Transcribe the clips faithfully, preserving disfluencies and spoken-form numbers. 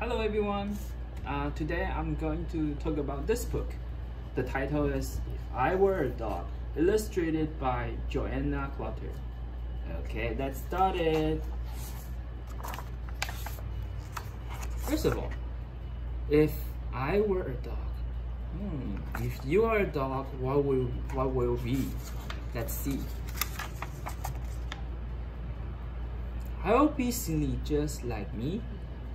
Hello everyone, uh, today I'm going to talk about this book. The title is If I Were a Dog, illustrated by Joanna Clutter. Okay, let's start it. First of all, if I were a dog, hmm, if you are a dog, what will, what will be? Let's see. I'll be silly just like me,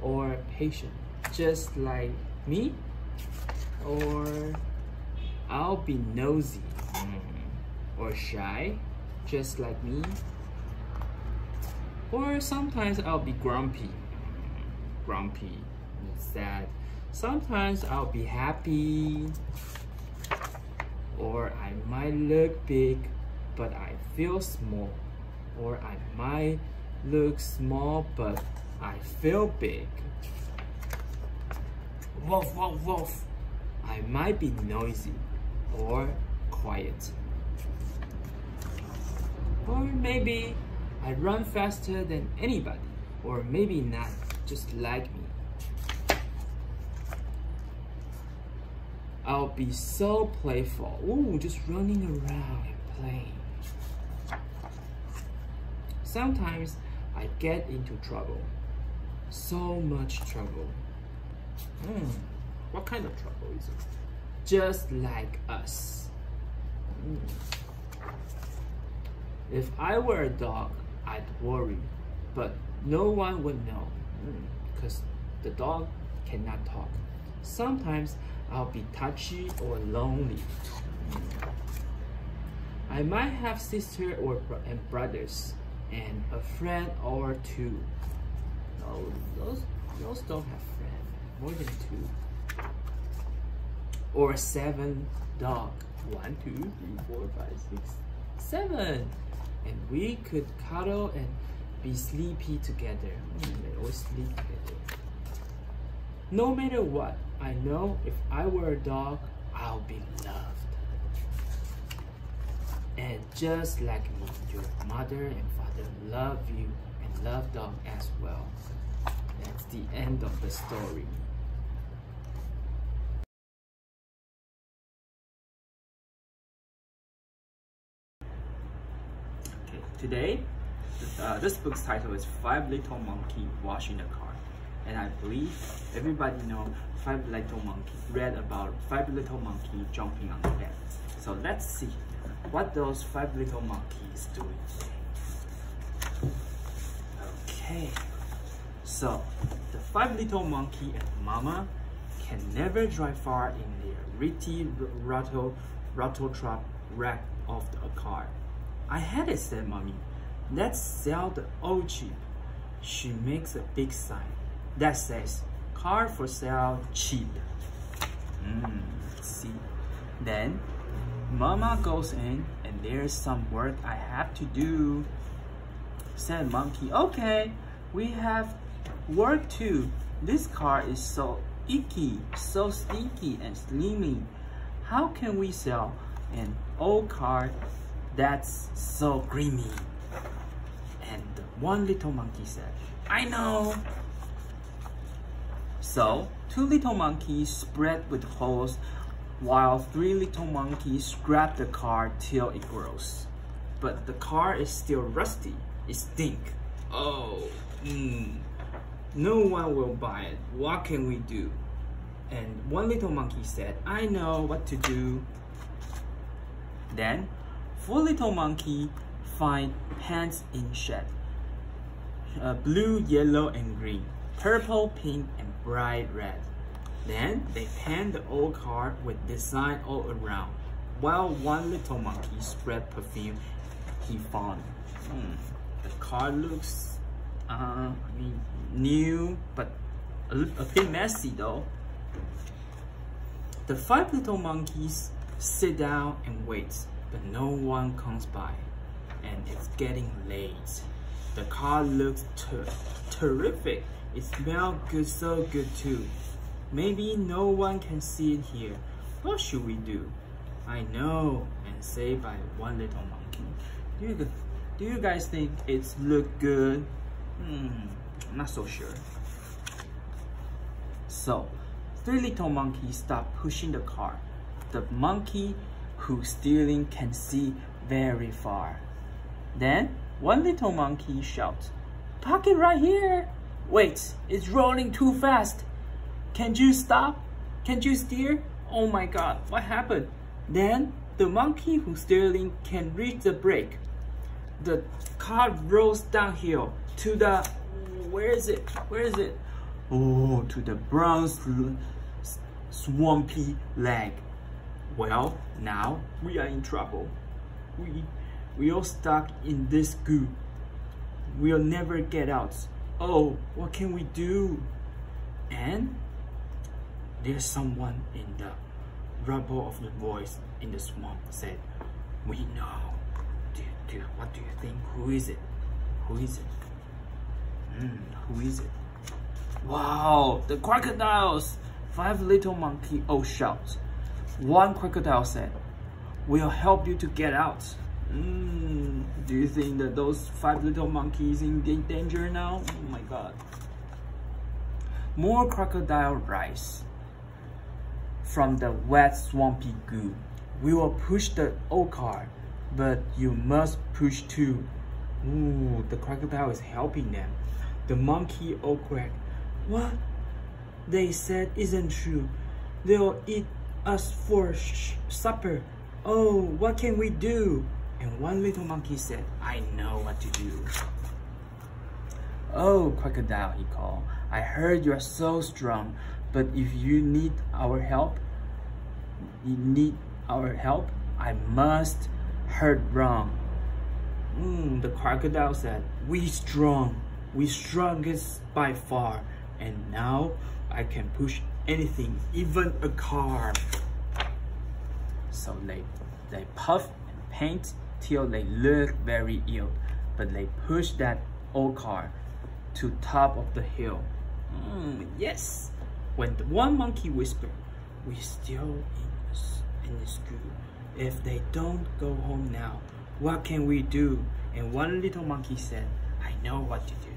or patient just like me, or I'll be nosy, or shy just like me, or sometimes I'll be grumpy, grumpy, sad. Sometimes I'll be happy, or I might look big, but I feel small, or I might look small, but I feel big. Woof, woof, woof. I might be noisy or quiet. Or maybe I run faster than anybody, or maybe not, just like me. I'll be so playful. Ooh, just running around and playing. Sometimes I get into trouble. So much trouble. Mm, what kind of trouble is it? Just like us. Mm. If I were a dog, I'd worry, but no one would know, because mm, the dog cannot talk. Sometimes I'll be touchy or lonely. Mm. I might have sister or bro and brothers, and a friend or two. No, those, those don't have friends. More than two. Or seven dog. One, two, three, four, five, six, seven. And we could cuddle and be sleepy together. Mm, or sleep together. No matter what, I know if I were a dog, I'll be loved. And just like me, your mother and father love you and love dog as well. That's the end of the story. Okay, today, uh, this book's title is Five Little Monkey Washing the Car. And I believe everybody knows Five Little Monkey, read about Five Little Monkey Jumping on the Bed. So let's see what those five little monkeys doing. Okay, so the five little monkey and mama can never drive far in their ritty rattle rattle trap wreck of the car. I had it, said mommy. Let's sell the old Jeep. She makes a big sign that says car for sale cheap. Mm, see, then Mama goes in, and there's some work I have to do, said Monkey. Okay, we have work too. This car is so icky, so stinky and slimy. How can we sell an old car that's so grimy? And one little monkey said, I know. So two little monkeys spread with holes, while three little monkeys scrap the car till it grows. But the car is still rusty. It stinks. Oh, mm, no one will buy it. What can we do? And one little monkey said, I know what to do. Then four little monkeys find pants in shed. Uh, blue, yellow, and green. Purple, pink, and bright red. Then they paint the old car with design all around, while one little monkey spread perfume he found. Mm, the car looks uh, I mean, new, but a, a bit messy though. The five little monkeys sit down and wait, but no one comes by, and it's getting late. The car looks ter terrific. It smells good, so good too. Maybe no one can see it here. What should we do? I know, and say by one little monkey. Do you, do you guys think it's look good? Hmm, not so sure. So three little monkeys start pushing the car. The monkey who's steering can see very far. Then one little monkey shouts, "Park it right here! Wait, it's rolling too fast! Can you stop? Can you steer? Oh my god, what happened?" Then the monkey who's steering can reach the brake. The car rolls downhill to the, where is it? Where is it? Oh, to the brown swampy lake. Well, now we are in trouble. We, we are stuck in this goo. We'll never get out. Oh, what can we do? And there's someone in the rubble of the voice in the swamp said, "We know. Do, do, what do you think? Who is it? Who is it? Mm, who is it? Wow, the crocodiles!" Five little monkey all shout. One crocodile said, "We'll help you to get out." Mm, do you think that those five little monkeys in danger now? Oh my god. More crocodile rise from the wet swampy goo. "We will push the old car, but you must push too." Ooh, the crocodile is helping them. The monkey all cracked. "What they said isn't true. They'll eat us for sh supper. Oh, what can we do?" And one little monkey said, "I know what to do." "Oh, crocodile," he called, "I heard you are so strong, but if you need our help, you need our help, I must hurt wrong." Mm, the crocodile said, "We strong, we strongest by far, and now I can push anything, even a car." So they, they puff and paint till they look very ill, but they push that old car to top of the hill. Mm, yes. When the one monkey whispered, "We still in, in this group. If they don't go home now, what can we do?" And one little monkey said, "I know what to do."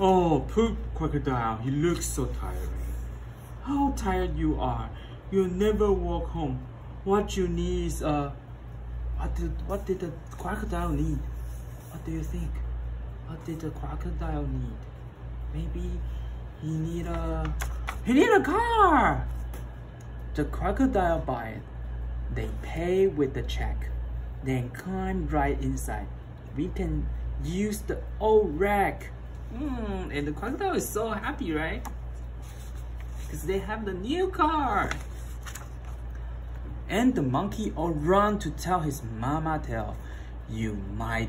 "Oh, poor crocodile, you look so tiring. How tired you are. You'll never walk home. What you need is a..." What did, what did the crocodile need? What do you think? What did the crocodile need? Maybe he need a... He need a car! The crocodile buy it. They pay with the check. Then climb right inside. "We can use the old rack." Mm, and the crocodile is so happy, right? Because they have the new car. And the monkey all run to tell his mama tale. "You might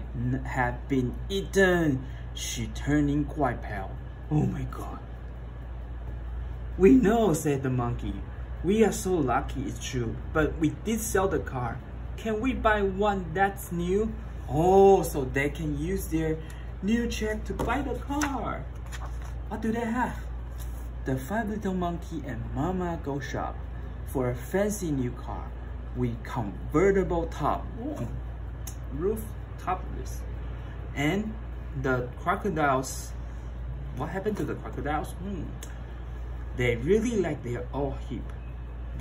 have been eaten." She turning quite pale. Oh my god. "We know," said the monkey. "We are so lucky, it's true. But we did sell the car. Can we buy one that's new?" Oh, so they can use their new check to buy the car. What do they have? The five little monkey and mama go shop for a fancy new car with convertible top. Ooh. Roof topless. And the crocodiles, what happened to the crocodiles? Hmm. They really like their old heap.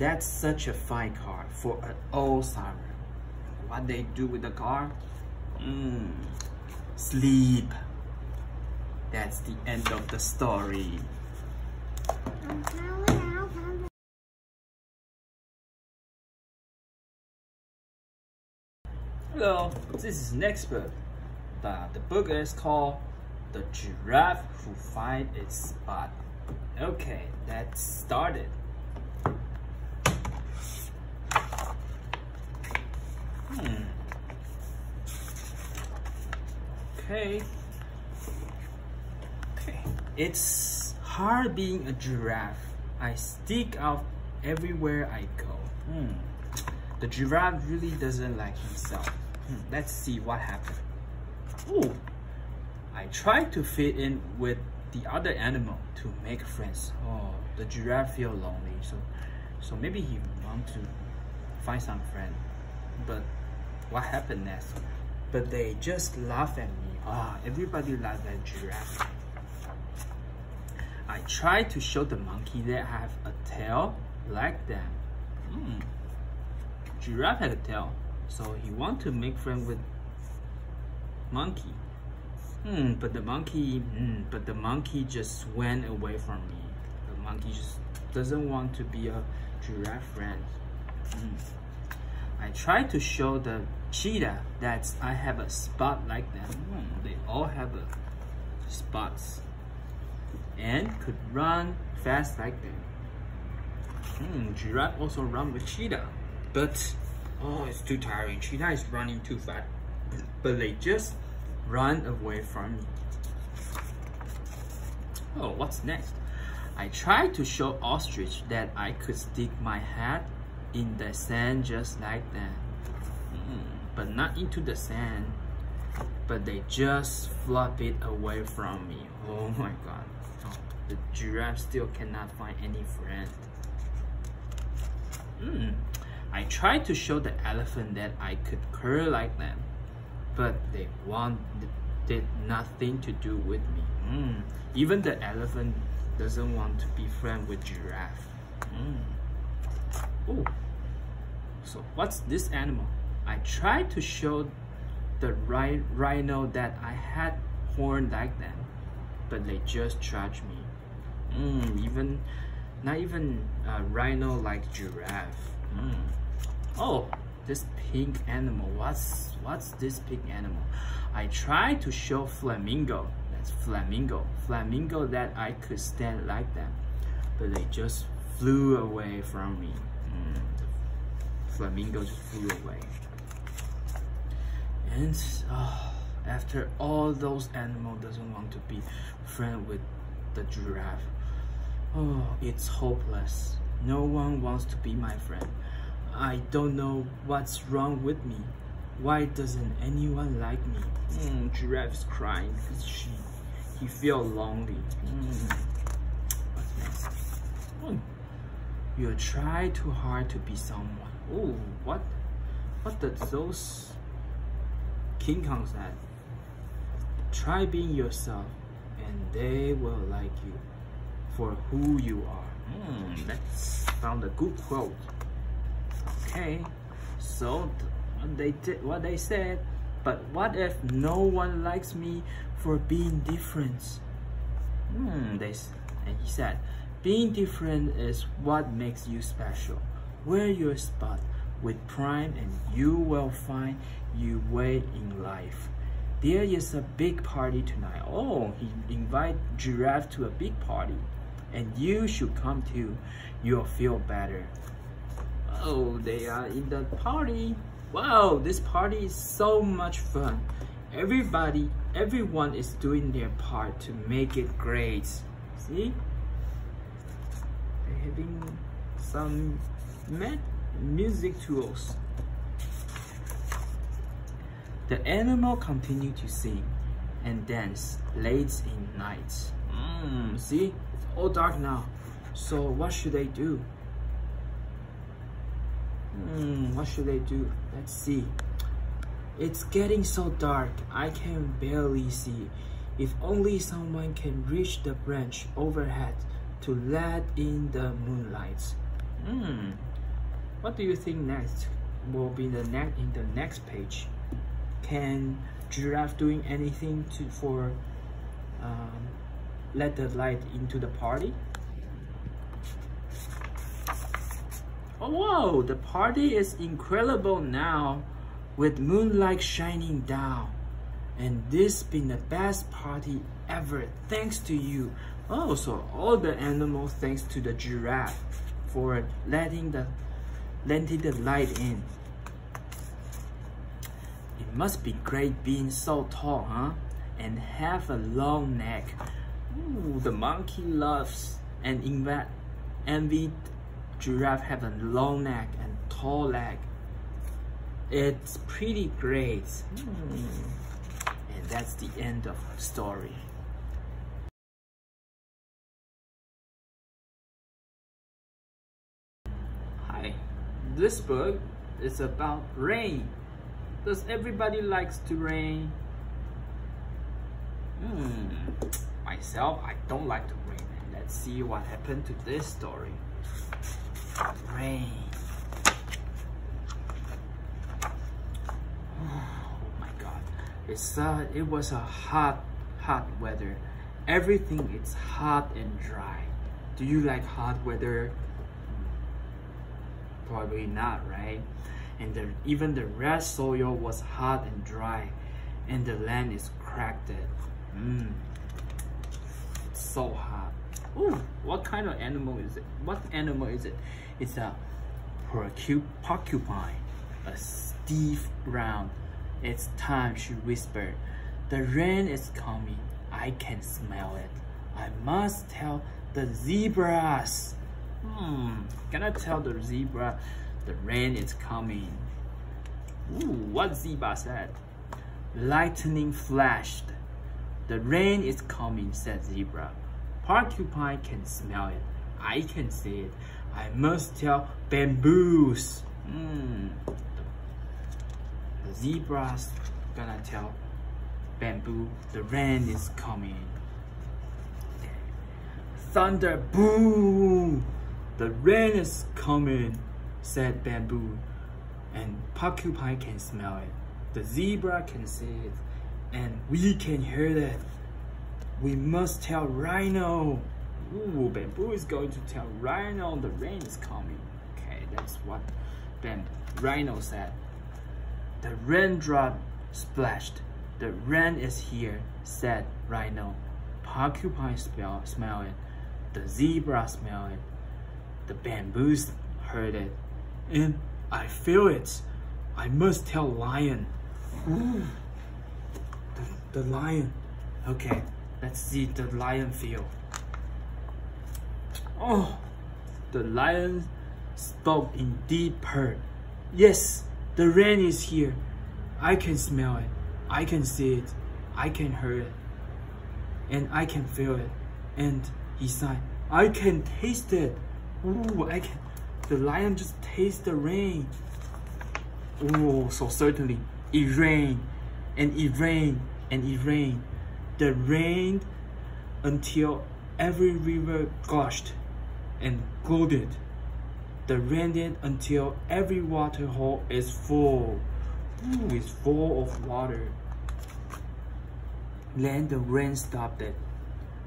"That's such a fine car for an old summer." What they do with the car? Mm, sleep. That's the end of the story. Hello, this is next book. The, the book is called The Giraffe Who Find Its Spot. Okay, let's start it. Hmm. Okay. Okay. "It's hard being a giraffe. I stick out everywhere I go." Hmm. The giraffe really doesn't like himself. Hmm. Let's see what happened. Ooh. "I try to fit in with the other animal to make friends." Oh, the giraffe feel lonely, so so maybe he want to find some friend. But what happened next? "But they just laugh at me." Ah, everybody laughs at giraffe. I tried to show the monkey that I have a tail like them. Hmm. Giraffe had a tail, so he wanted to make friends with monkey. Hmm, but the monkey, hmm, but the monkey just went away from me. The monkey just doesn't want to be a giraffe friend. Hmm. I tried to show the cheetah that I have a spot like them. Hmm, they all have a spots and could run fast like them. Hmm, giraffe also run with cheetah, but oh, it's too tiring. Cheetah is running too fast, but they just run away from me. Oh, what's next? I tried to show ostrich that I could stick my head in the sand just like them, mm, but not into the sand, but they just flop it away from me. Oh my god, the giraffe still cannot find any friend. Mm. I tried to show the elephant that I could curl like them, but they wanted nothing to do with me. Mm. Even the elephant doesn't want to be friends with giraffe. Mm. Oh, so what's this animal? I tried to show the rhino that I had horn like them, but they just charged me. Mm, even not even uh, rhino like giraffe. Mm. Oh, this pink animal. What's what's this pink animal? I tried to show flamingo. That's flamingo. Flamingo that I could stand like them, but they just flew away from me. Mm. The flamingo just flew away. And oh, after all those animals doesn't want to be friends with the giraffe. Oh, it's hopeless. No one wants to be my friend. I don't know what's wrong with me. Why doesn't anyone like me? Mm, giraffe's crying because she, he feels lonely. Mm. What's next? Oh, you try too hard to be someone. Oh, what? What does those King Kong said? Try being yourself, and they will like you for who you are. Mm, that's found a good quote. Okay, so what they did, what they said, but what if no one likes me for being different? Hmm, they and he said, being different is what makes you special. Wear your spot with pride, and you will find your way in life. There is a big party tonight. Oh, he invited giraffe to a big party, and you should come too. You'll feel better. Oh, they are in the party. Wow, this party is so much fun. Everybody, everyone is doing their part to make it great. See? They're having some mad music tools. The animal continued to sing and dance late in night. Mm, see? It's all dark now. So what should I do? Hmm, what should I do? Let's see. It's getting so dark, I can barely see. If only someone can reach the branch overhead to let in the moonlight. Hmm. What do you think next will be the next in the next page? Can giraffe doing anything to for um, let the light into the party? Oh, whoa, the party is incredible now with moonlight shining down. And this been the best party ever thanks to you. Oh, so all the animals thanks to the giraffe for letting the, letting the light in. It must be great being so tall, huh? And have a long neck. Ooh, the monkey loves and env envy giraffe have a long neck and tall leg. It's pretty great. Mm. And that's the end of the story. Hi, this book is about rain. Does everybody likes to rain? Hmm. Myself, I don't like to rain. Let's see what happened to this story. Rain. Oh my God. It's uh, it was a hot, hot weather. Everything is hot and dry. Do you like hot weather? Probably not, right? And the, even the red soil was hot and dry, and the land is cracked. Mm. It's so hot. Ooh, what kind of animal is it? What animal is it? It's a porcupine, a stiff round. It's time, she whispered. The rain is coming. I can smell it. I must tell the zebras. Hmm, can I tell the zebra the rain is coming? Ooh, what zebra said? Lightning flashed. The rain is coming, said zebra. Porcupine can smell it. I can see it. I must tell bamboos. Hmm. The zebra's gonna tell bamboo the rain is coming. Thunder boom! The rain is coming, said bamboo. And porcupine can smell it. The zebra can see it. And we can hear it. We must tell rhino. Ooh, bamboo is going to tell rhino the rain is coming. Okay, that's what bamboo, rhino said. The raindrop splashed. The rain is here, said rhino. Porcupine smell, smell it. The zebra smell it. The bamboos heard it. And I feel it. I must tell lion. Ooh, the, the lion. Okay, let's see the lion feel. Oh, the lion spoke in deep purr. Yes, the rain is here. I can smell it. I can see it. I can hear it. And I can feel it. And he sighed. I can taste it. Ooh, I can. The lion just tastes the rain. Oh, so certainly it rained and it rained and it rained. The rain until every river gushed and glowed. The rained until every water hole is full. Ooh, it's full of water. Then the rain stopped it,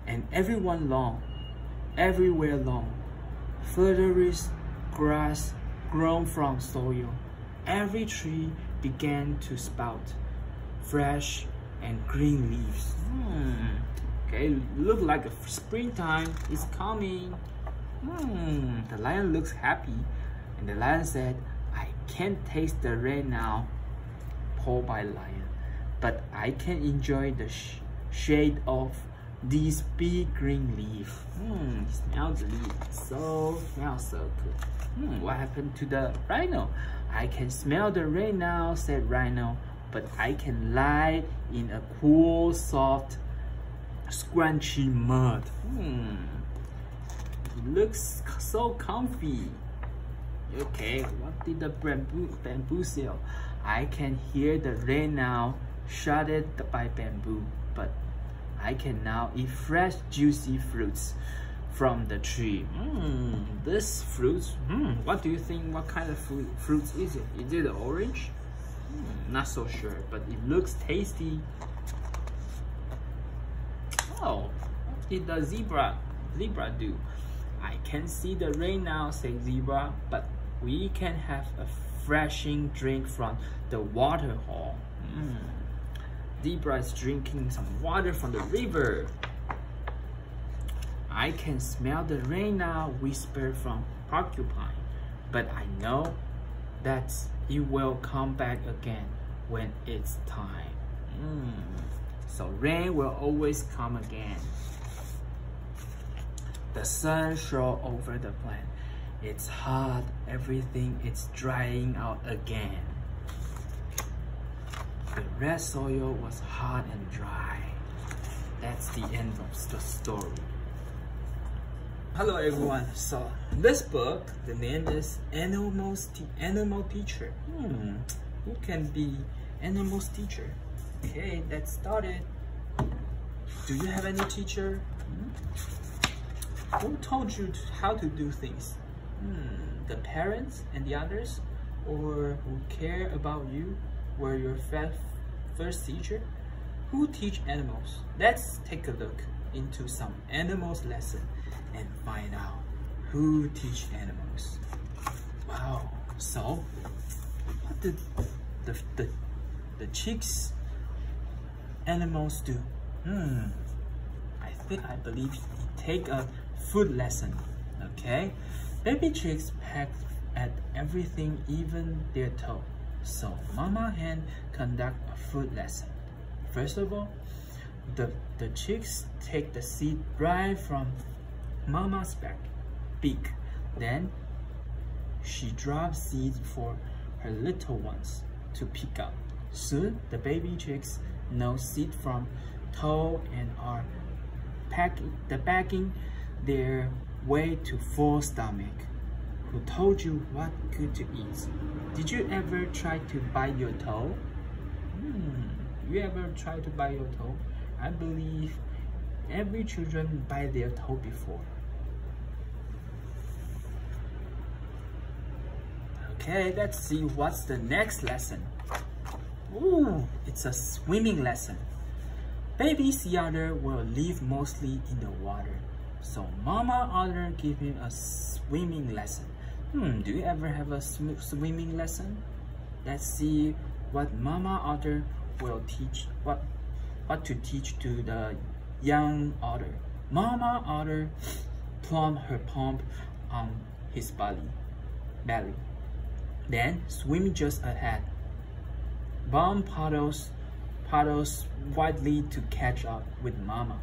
and everyone long, everywhere long, flutteries, grass grown from soil. Every tree began to spout fresh and green leaves. Hmm. Okay, look like a springtime is coming. Hmm. The lion looks happy, and the lion said, "I can't taste the rain now," pulled by lion. But I can enjoy the sh shade of these big green leaves. Hmm, smell the leaf. So, smells so good. Hmm, what happened to the rhino? I can smell the rain now, said rhino. But I can lie in a cool, soft, scrunchy mud. Hmm, it looks so comfy. Okay, what did the bamboo, bamboo say? I can hear the rain now. Shaded by bamboo, but I can now eat fresh, juicy fruits from the tree. Mm, this fruit, mm, what do you think? What kind of fruit, fruits is it? Is it orange? Mm, not so sure, but it looks tasty. Oh, what did the zebra, zebra do? I can see the rain now, said zebra, but we can have a refreshing drink from the water hole. Mm. Zebra is drinking some water from the river. I can smell the rain now, whispered from porcupine. But I know that it will come back again when it's time. Mm. So rain will always come again. The sun shone over the plant. It's hot, everything is drying out again. The red soil was hot and dry. That's the end of the story. Hello everyone. So this book, the name is Animal Animal Teacher. Hmm. Who can be Animal's teacher? Okay, let's start it. Do you have any teacher? Hmm? Who told you how to do things? Hmm, the parents and the others, or who care about you? Were your first teacher? Who teach animals? Let's take a look into some animals lesson and find out who teach animals. Wow! So, what did the the the chicks animals do? Hmm. I think I believe you take a food lesson. Okay, baby chicks peck at everything, even their toe. So mama hen conduct a food lesson. First of all, the the chicks take the seed right from mama's back beak. Then she drops seeds for her little ones to pick up. Soon the baby chicks know seed from toe and are packing the packing their way to full stomach. Who told you what good to eat? Did you ever try to bite your toe? Hmm, you ever try to bite your toe? I believe every children bite their toe before. Okay, let's see what's the next lesson. Ooh, it's a swimming lesson. Baby sea otter will live mostly in the water. So mama otter give him a swimming lesson. Hmm, do you ever have a sw swimming lesson? Let's see what mama otter will teach, what, what to teach to the young otter. Mama otter plump her pump on his belly, belly. Then swim just ahead. Bound paddles, paddles widely to catch up with mama.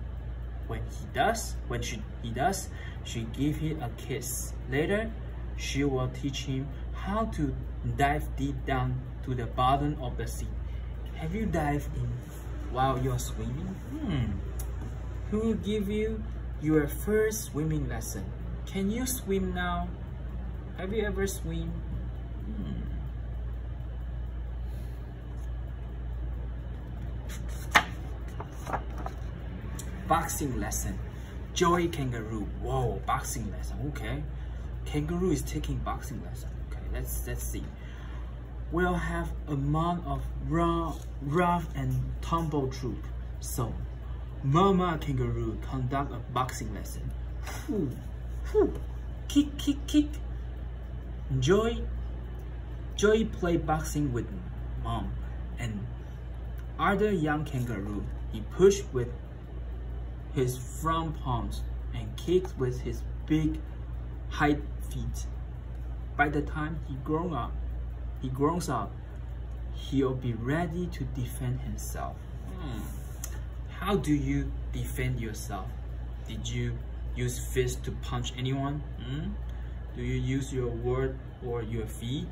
When he does, when she he does, she give him a kiss. Later, she will teach him how to dive deep down to the bottom of the sea. Have you dived in while you're swimming? Hmm. Who give you your first swimming lesson? Can you swim now? Have you ever swim? Hmm. Boxing lesson. Joey kangaroo. Whoa, boxing lesson. Okay, kangaroo is taking boxing lesson. Okay, let's let's see. We'll have amount of rough, rough and tumble troop. So, mama kangaroo conduct a boxing lesson. Whew, whew. Kick, kick, kick. Joey, Joey play boxing with mom, and other young kangaroo he pushed with his front palms and kicked with his big hind feet. By the time he grown up, he grows up, he'll be ready to defend himself. Hmm. How do you defend yourself? Did you use fists to punch anyone? Hmm? Do you use your word or your feet?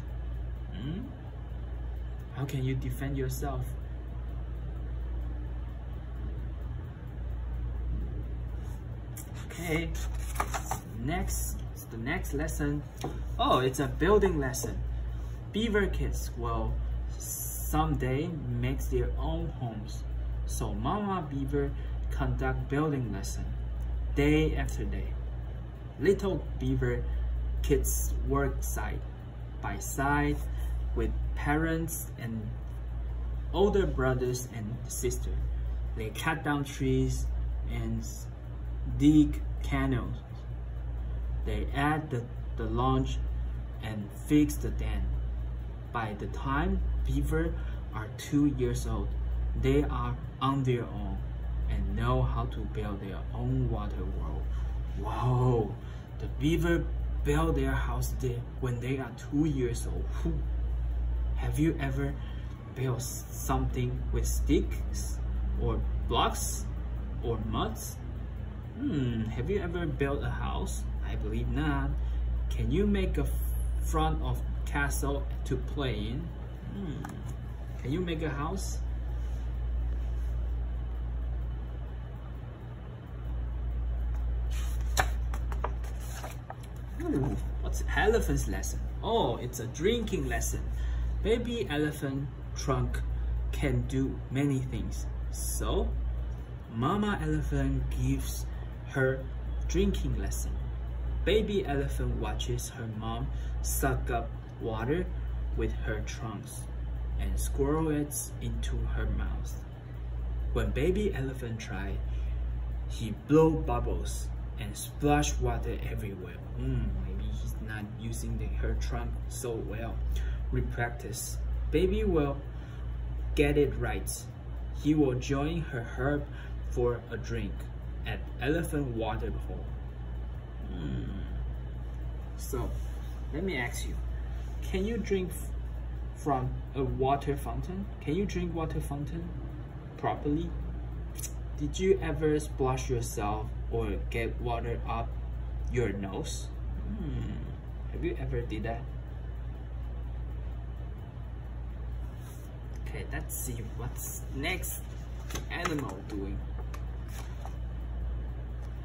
Hmm? How can you defend yourself? Okay, next, the next lesson. Oh, it's a building lesson. Beaver kids will someday make their own homes. So mama beaver conduct building lesson day after day. Little beaver kids work side by side with parents and older brothers and sisters. They cut down trees and dig canals. They add the, the launch and fix the dam. By the time beaver are two years old, they are on their own and know how to build their own water world. Wow! The beaver build their house there when they are two years old. Whew. Have you ever built something with sticks or blocks or muds? Hmm, have you ever built a house? I believe not. Can you make a front of castle to play in? Hmm. Can you make a house? Ooh, what's elephant's lesson? Oh, it's a drinking lesson. Baby elephant trunk can do many things. So, mama elephant gives her drinking lesson. Baby elephant watches her mom suck up water with her trunks and squirrel it into her mouth. When baby elephant tried, he blow bubbles and splash water everywhere. Mm, maybe he's not using the, her trunk so well. Repractice. Baby will get it right. He will join her herb for a drink at elephant water hole. Mm. So, let me ask you, can you drink from a water fountain? Can you drink water fountain properly? Did you ever splash yourself or get water up your nose? Mm. Have you ever did that? Okay, let's see what's next animal doing.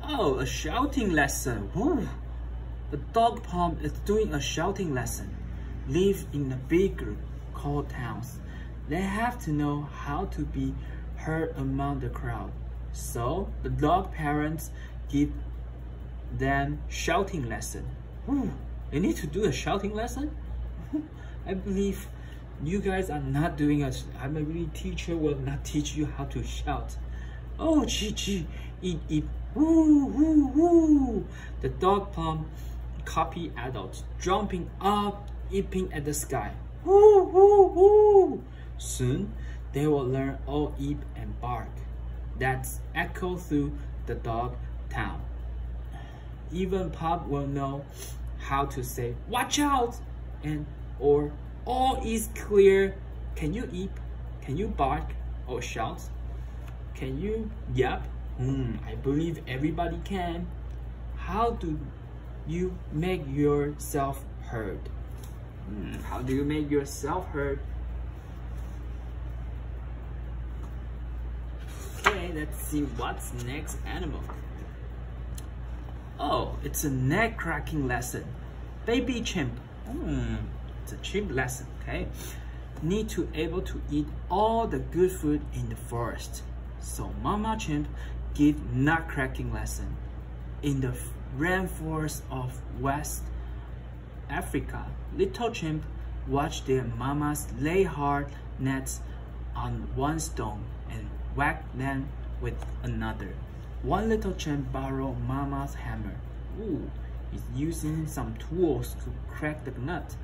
Oh, a shouting lesson. Woo. The dog Pom is doing a shouting lesson. Live in a big group called towns. They have to know how to be heard among the crowd. So the dog parents give them shouting lesson. Woo. They need to do a shouting lesson? I believe you guys are not doing it. I believe teacher will not teach you how to shout. Oh, chi chi, eat eat. Woo, woo, woo. The dog Pom copy adults, jumping up, yipping at the sky. Woo, woo, woo. Soon, they will learn all yip and bark. That's echo through the dog town. Even Pop will know how to say, watch out, and or all is clear. Can you yip? Can you bark or shout? Can you yap? Hmm, I believe everybody can. How do you make yourself heard? Hmm, how do you make yourself heard? Okay, let's see what's next animal. Oh, it's a neck cracking lesson. Baby chimp. Hmm, it's a chimp lesson, okay? Need to able to eat all the good food in the forest. So Mama Chimp give nutcracking lesson. In the rainforest of West Africa, little chimp watch their mamas lay hard nets on one stone and whack them with another. One little chimp borrowed Mama's hammer. Ooh, he's using some tools to crack the nut.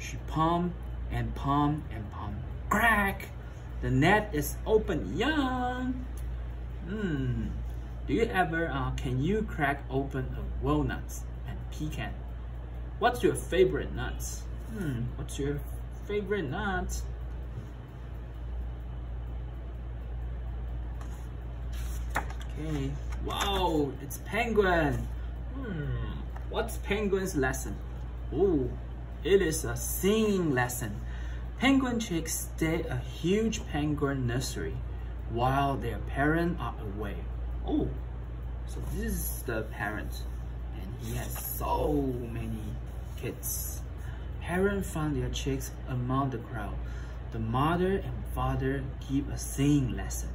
She palm and palm and palm. Crack! The net is open. Yum! Hmm. Do you ever, uh, can you crack open a walnut and pecan? What's your favorite nuts? Hmm. What's your favorite nut? Okay. Wow! It's penguin. Hmm. What's penguin's lesson? Oh, it is a singing lesson. Penguin chicks stay a huge penguin nursery while their parents are away. Oh, so this is the parent, and he has so many kids. Parents found their chicks among the crowd. The mother and father give a singing lesson.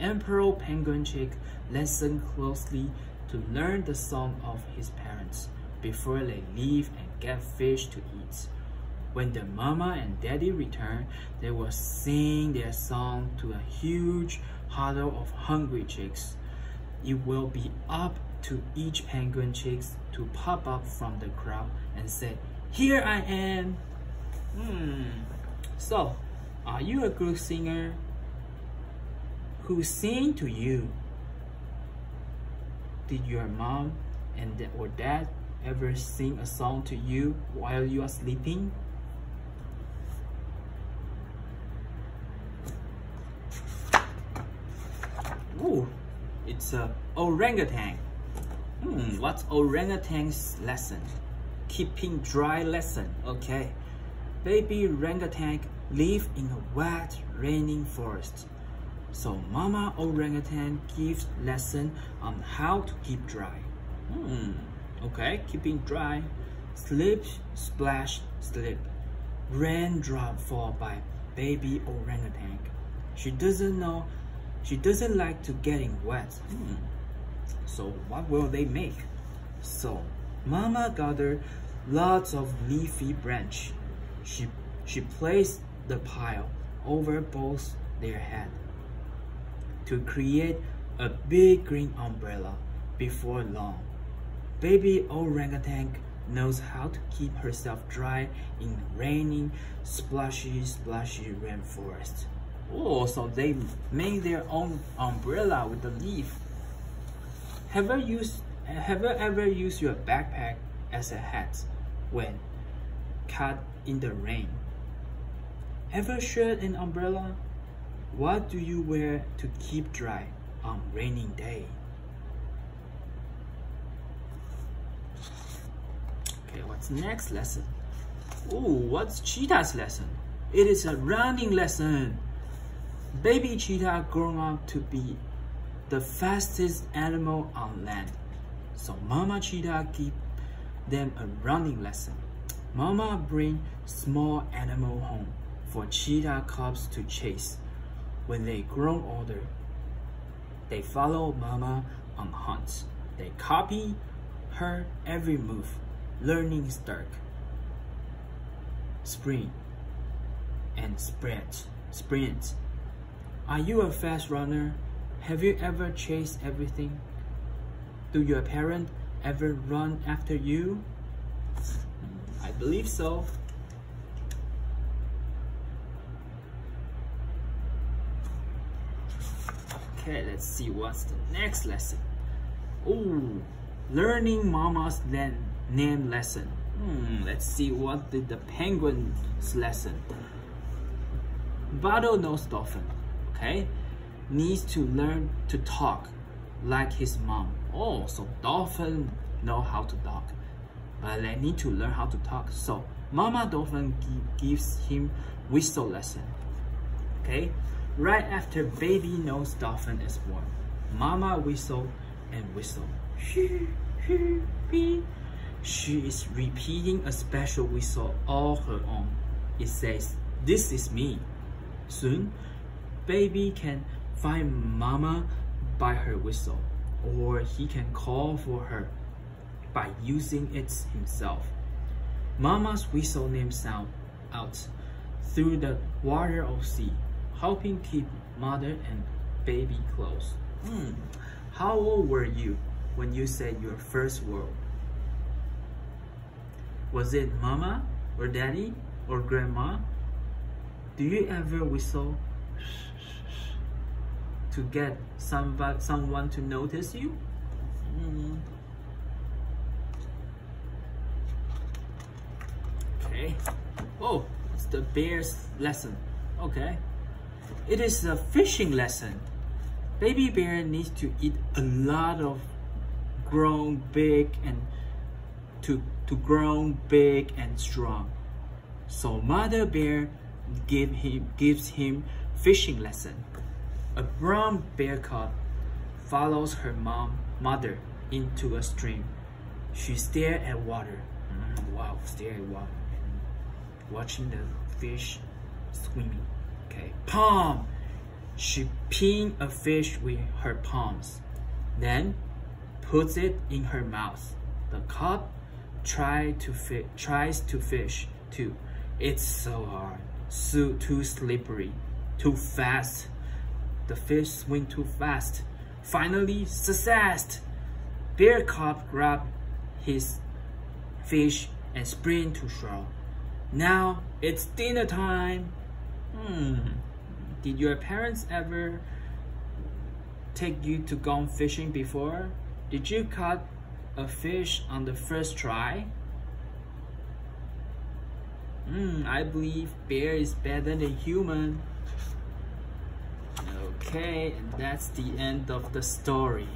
Emperor Penguin Chick listen closely to learn the song of his parents before they leave and get fish to eat. When the mama and daddy return, they will sing their song to a huge huddle of hungry chicks. It will be up to each penguin chicks to pop up from the crowd and say, "Here I am!" Hmm. So, are you a good singer? Who sing to you? Did your mom and or dad ever sing a song to you while you are sleeping? Ooh, it's a orangutan. Hmm, what's orangutan's lesson? Keeping dry lesson, okay. Baby orangutan live in a wet, raining forest. So Mama orangutan gives lesson on how to keep dry. Hmm, okay, keeping dry. Slip, splash, slip. Raindrop fall by baby orangutan. She doesn't know She doesn't like to getting wet. Mm. So what will they make? So Mama gathered lots of leafy branch. She, she placed the pile over both their heads to create a big green umbrella. Before long, baby orangutan knows how to keep herself dry in rainy, splashy, splashy rainforest. Oh, so they made their own umbrella with the leaf. Have you used, have you ever used your backpack as a hat when caught in the rain? Ever shared an umbrella? What do you wear to keep dry on rainy day? Okay, what's next lesson? Oh, what's cheetah's lesson? It is a running lesson. Baby cheetah grown up to be the fastest animal on land. So Mama cheetah give them a running lesson. Mama bring small animal home for cheetah cubs to chase. When they grow older, they follow Mama on hunts. They copy her every move. Learning stark, spring, and sprint. Sprint. Are you a fast runner? Have you ever chased everything? Do your parents ever run after you? I believe so. Okay, let's see what's the next lesson. Ooh, learning Mama's land. Name lesson. Hmm, let's see what did the penguin's lesson. Bottlenose dolphin, okay, needs to learn to talk like his mom. Oh, so dolphin know how to talk, but they need to learn how to talk. So Mama dolphin gi gives him whistle lesson. Okay, right after baby nose dolphin is born, Mama whistle and whistle. She is repeating a special whistle all her own. It says, "This is me." Soon, baby can find Mama by her whistle, or he can call for her by using it himself. Mama's whistle name sound out through the water of sea, helping keep mother and baby close. Hmm. How old were you when you said your first word? Was it Mama, or Daddy, or Grandma? Do you ever whistle to get somebody, someone to notice you? Mm. Okay. Oh, it's the bear's lesson. Okay. It is a fishing lesson. Baby bear needs to eat a lot of grown big and to to grow big and strong. So Mother Bear give him, gives him fishing lesson. A brown bear cub follows her mom, mother into a stream. She stares at water. Mm, wow, stare at water. And watching the fish swimming. Okay, palm! She pins a fish with her palms, then puts it in her mouth. The cub Try to fi tries to fish too. It's so hard, so too slippery, too fast. The fish swim too fast. Finally, success! Bear cub grabbed his fish and sprint to shore. Now it's dinner time. Hmm. Did your parents ever take you to go fishing before? Did you catch a fish on the first try? Mm, I believe bear is better than human. Okay, and that's the end of the story.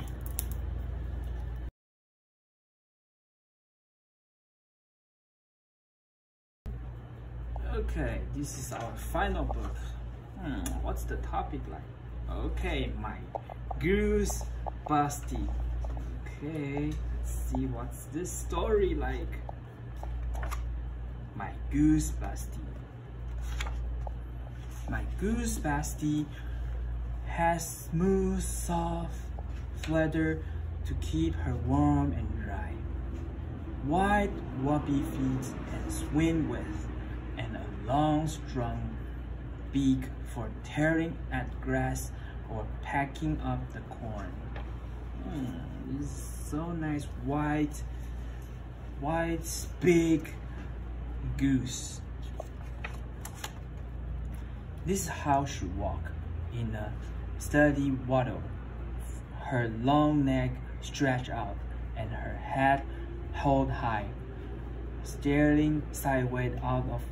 Okay, this is our final book. Hmm, what's the topic like? Okay, My Goose Busty. Okay. See what's this story like. My Goose Busty. My Goose Busty has smooth, soft leather to keep her warm and dry. Wide wappy feet and swim with, and a long strong beak for tearing at grass or packing up the corn. Mm, this is so nice, white, white, big goose. This is how she walked in a steady waddle, her long neck stretched out and her head held high, staring sideways out of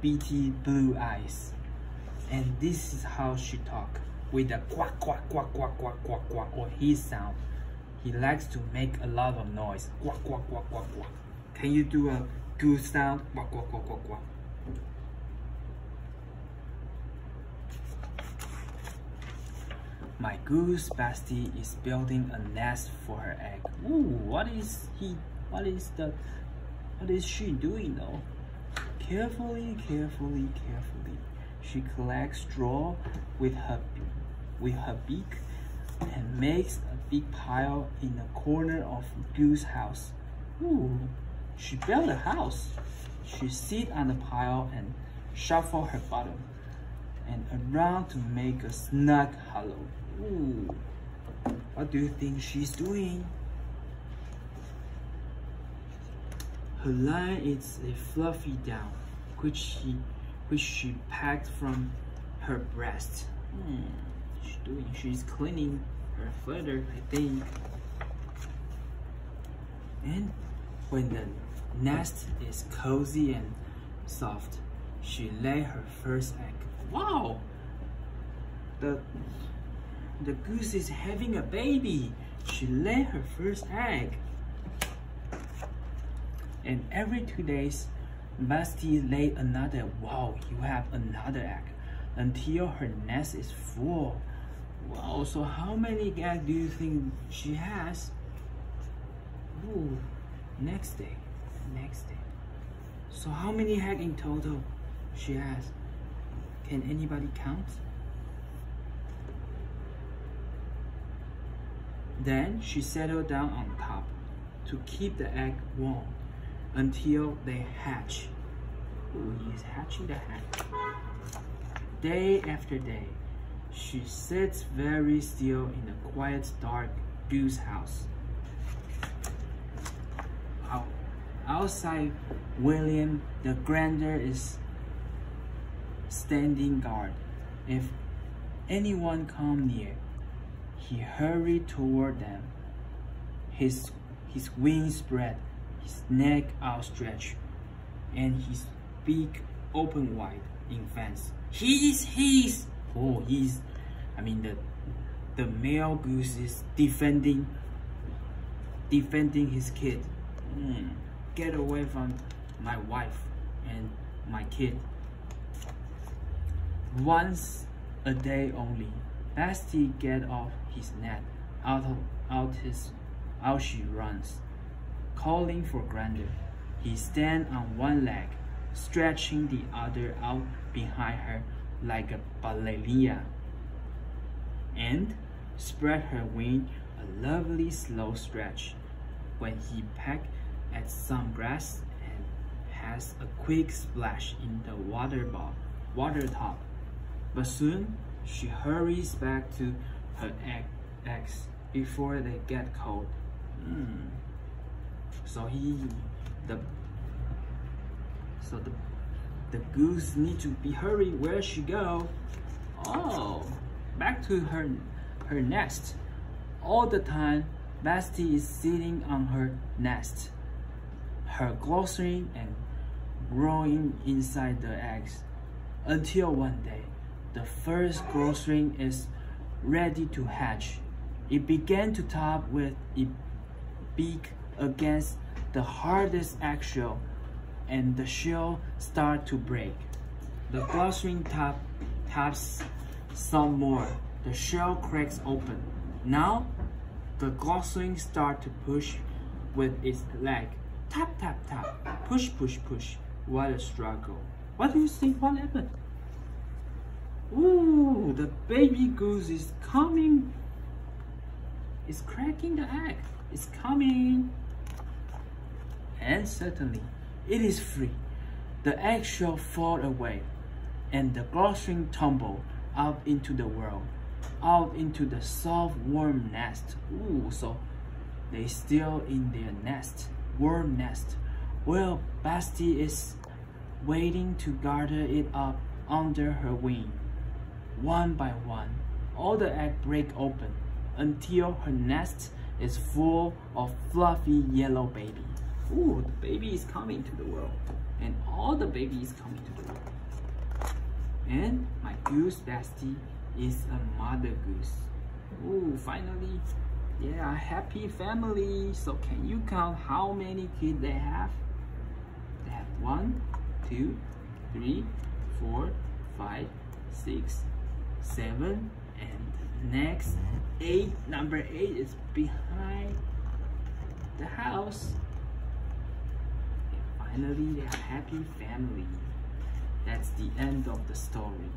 beady blue eyes. And this is how she talked, with a quack, quack, quack, quack, quack, quack, quack, or his sound. He likes to make a lot of noise. Quack, quack, quack, quack, quack. Can you do a goose sound? Quack, quack, quack, quack, quack. My Goose Busty is building a nest for her egg. Ooh, what is he? What is the? What is she doing though? Carefully, carefully, carefully. She collects straw with her with her beak and makes a big pile in the corner of Goose's house. Ooh, she built a house. She sits on the pile and shuffles her bottom and around to make a snug hollow. Ooh, what do you think she's doing? Her line is a fluffy down, which she which she packed from her breast. Hmm, what is she doing? She's cleaning her feather, I think. And when the nest is cozy and soft, she laid her first egg. Wow, the the goose is having a baby. She laid her first egg. And every two days, Busty laid another. Wow, you have another egg until her nest is full. Wow, so how many eggs do you think she has? Ooh, next day, next day. So how many eggs in total she has? Can anybody count? Then she settled down on top to keep the egg warm until they hatch. Ooh, he's hatching the egg. Day after day, she sits very still in the quiet, dark goose house. Out outside, William the Grander is standing guard. If anyone come near, he hurried toward them, his his wings spread, his neck outstretched, and his beak open wide in fence. He's he's oh he's I mean the the male goose is defending defending his kid. Mm, get away from my wife and my kid. Once a day only, Busty get off his net. Out of, out his, out she runs, calling for Grander. He stands on one leg, stretching the other out behind her like a ballerina, and spread her wing a lovely slow stretch. When he pecked at some grass and has a quick splash in the water bowl, water top. But soon, she hurries back to her egg, eggs before they get cold. Mm. So he, the, so the, the goose need to be hurried. Where she go? Oh, back to her, her nest. All the time, Busty is sitting on her nest, her glossary and growing inside the eggs, until one day. The first growth ring is ready to hatch. It began to top with its beak against the hardest eggshell, and the shell starts to break. The growth ring top taps some more. The shell cracks open. Now, the growth ring starts to push with its leg. Tap, tap, tap. Push, push, push. What a struggle. What do you think? What happened? Ooh, the baby goose is coming It's cracking the egg. It's coming. And suddenly, it is free. The eggshell falls away, and the gosling tumble out into the world, out into the soft, warm nest. Ooh, so they still in their nest, warm nest. Well, Busty is waiting to gather it up under her wing. One by one, all the eggs break open until her nest is full of fluffy yellow baby. Ooh, the baby is coming to the world, and all the baby is coming to the world. And my goose Busty is a mother goose. Ooh, finally, yeah, a happy family. So can you count how many kids they have? They have one, two, three, four, five, six, seven, and next eight. Number eight is behind the house. And finally, they are happy family. That's the end of the story.